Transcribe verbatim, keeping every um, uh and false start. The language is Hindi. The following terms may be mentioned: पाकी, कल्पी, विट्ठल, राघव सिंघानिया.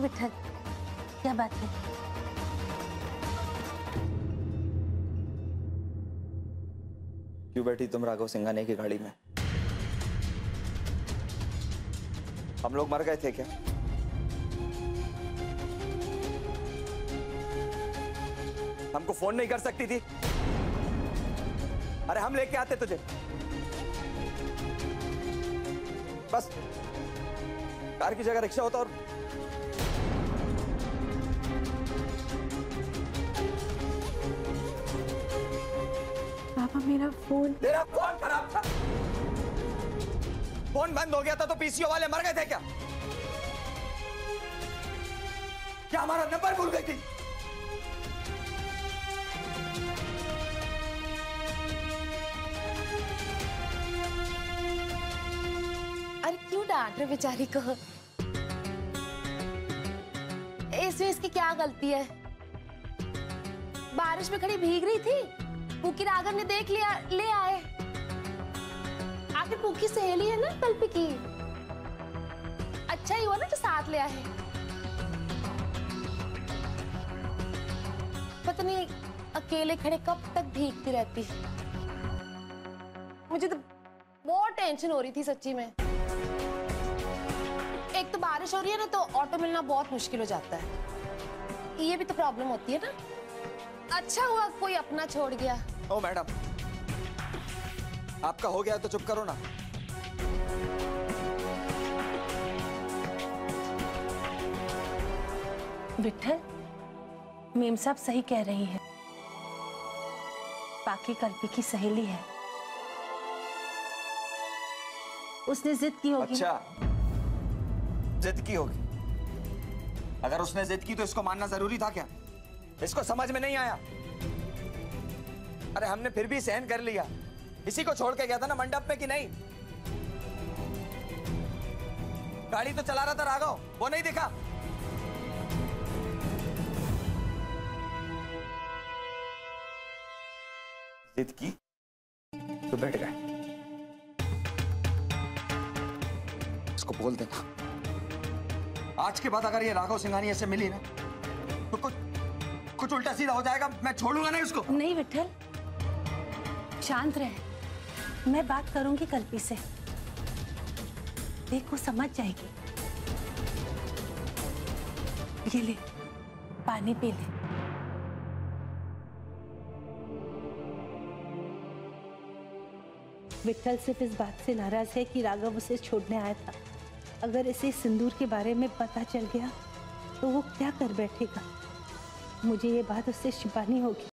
बताइए विट्ठल, क्या बात है? क्यों बैठी तुम राघव सिंघानिया की गाड़ी में? हम लोग मर गए थे क्या? हमको फोन नहीं कर सकती थी? अरे हम लेके आते तुझे। बस कार की जगह रिक्शा होता और पापा मेरा फोन तेरा फोन खराब था, फोन बंद हो गया था तो पीसीओ वाले मर गए थे क्या? क्या हमारा नंबर भूल गई थी? बेचारी को इसमें इसकी क्या गलती है? बारिश में खड़ी भीग रही थी, पुकी राघव ने देख लिया, ले आए। आखिर पुकी सहेली है ना कल्पी की, अच्छा ही हुआ ना जो साथ ले आए। पता नहीं अकेले खड़े कब तक भीगती रहती। मुझे तो बहुत टेंशन हो रही थी सच्ची में। एक तो बारिश हो रही है ना तो ऑटो मिलना बहुत मुश्किल हो जाता है, ये भी तो प्रॉब्लम होती है ना। अच्छा हुआ कोई अपना छोड़ गया। ओ मैडम, आपका हो गया तो चुप करो ना। विट्ठल, मेम साहब सही कह रही हैं। पाकी कल्पी की सहेली है, उसने जिद की होगी। अच्छा, जिद की होगी। अगर उसने जिद की तो इसको मानना जरूरी था क्या? इसको समझ में नहीं आया? अरे हमने फिर भी सहन कर लिया, इसी को छोड़ के गया था ना मंडप में कि नहीं? गाड़ी तो चला रहा था राघव, वो नहीं दिखा? जिद की तो बैठ गए। इसको बोल देना आज के बाद अगर ये राघव सिंघानिया से मिली ना तो कुछ कुछ उल्टा सीधा हो जाएगा। मैं छोड़ूंगा नहीं उसको। नहीं विट्ठल, शांत रहे, मैं बात करूंगी कल्पी से, देखो समझ जाएगी। ये ले पानी पी ले। विट्ठल सिर्फ इस बात से नाराज है कि राघव उसे छोड़ने आया था। अगर इसे सिंदूर के बारे में पता चल गया तो वो क्या कर बैठेगा? मुझे ये बात उससे छिपानी होगी।